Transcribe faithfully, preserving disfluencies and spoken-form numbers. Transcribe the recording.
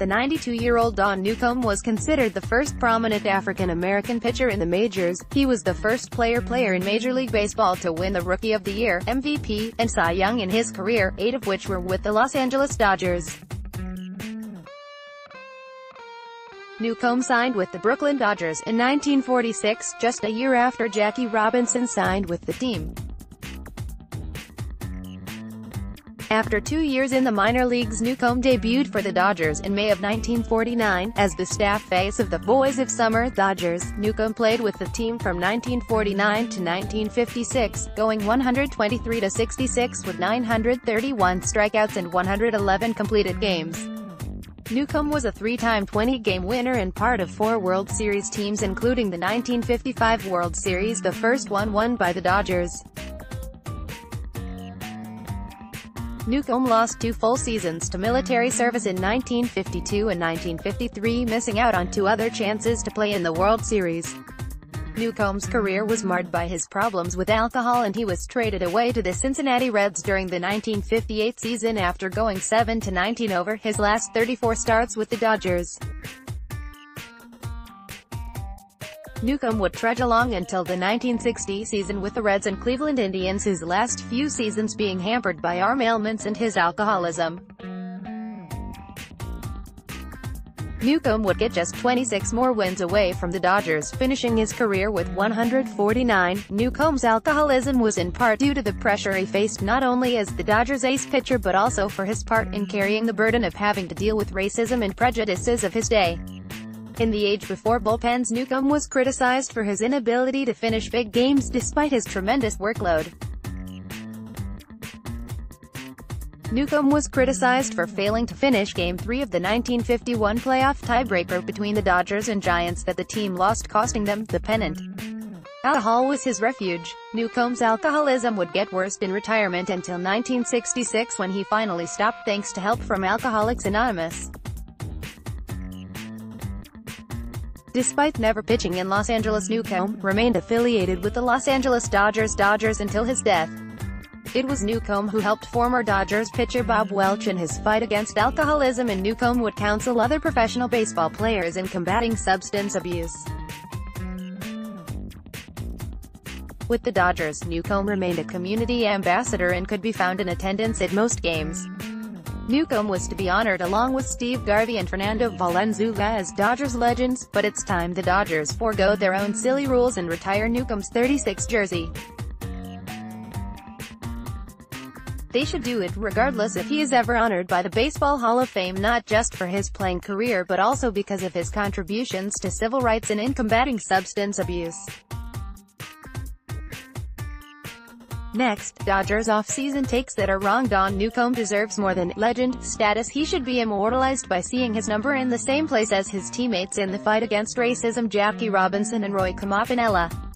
the ninety-two-year-old Don Newcombe was considered the first prominent African-American pitcher in the majors. He was the first player player in Major League Baseball to win the Rookie of the Year, M V P, and Cy Young in his career, eight of which were with the Los Angeles Dodgers. Newcombe signed with the Brooklyn Dodgers in nineteen forty-six, just a year after Jackie Robinson signed with the team. After two years in the minor leagues, Newcombe debuted for the Dodgers in May of nineteen forty-nine. As the staff face of the Boys of Summer Dodgers, Newcombe played with the team from nineteen forty-nine to nineteen fifty-six, going one hundred twenty-three to sixty-six with nine hundred thirty-one strikeouts and one hundred eleven completed games. Newcombe was a three-time twenty-game winner and part of four World Series teams, including the nineteen fifty-five World Series, the first one won by the Dodgers. Newcombe lost two full seasons to military service in nineteen fifty-two and nineteen fifty-three, missing out on two other chances to play in the World Series. Newcombe's career was marred by his problems with alcohol, and he was traded away to the Cincinnati Reds during the nineteen fifty-eight season after going seven to nineteen over his last thirty-four starts with the Dodgers. Newcombe would trudge along until the nineteen sixty season with the Reds and Cleveland Indians, his last few seasons being hampered by arm ailments and his alcoholism. Newcombe would get just twenty-six more wins away from the Dodgers, finishing his career with one hundred forty-nine. Newcombe's alcoholism was in part due to the pressure he faced not only as the Dodgers' ace pitcher but also for his part in carrying the burden of having to deal with racism and prejudices of his day. In the age before bullpens, Newcombe was criticized for his inability to finish big games despite his tremendous workload. Newcombe was criticized for failing to finish Game three of the nineteen fifty-one playoff tiebreaker between the Dodgers and Giants that the team lost, costing them the pennant. Alcohol was his refuge. Newcombe's alcoholism would get worse in retirement until nineteen sixty-six, when he finally stopped thanks to help from Alcoholics Anonymous. Despite never pitching in Los Angeles, Newcombe remained affiliated with the Los Angeles Dodgers Dodgers until his death. It was Newcombe who helped former Dodgers pitcher Bob Welch in his fight against alcoholism, and Newcombe would counsel other professional baseball players in combating substance abuse. With the Dodgers, Newcombe remained a community ambassador and could be found in attendance at most games. Newcombe was to be honored along with Steve Garvey and Fernando Valenzuela as Dodgers legends, but it's time the Dodgers forego their own silly rules and retire Newcombe's thirty-six jersey. They should do it regardless if he is ever honored by the Baseball Hall of Fame, not just for his playing career but also because of his contributions to civil rights and in combating substance abuse. Next, Dodgers off-season takes that are wrong. Don Newcombe deserves more than legend status. He should be immortalized by seeing his number in the same place as his teammates in the fight against racism, Jackie Robinson and Roy Campanella.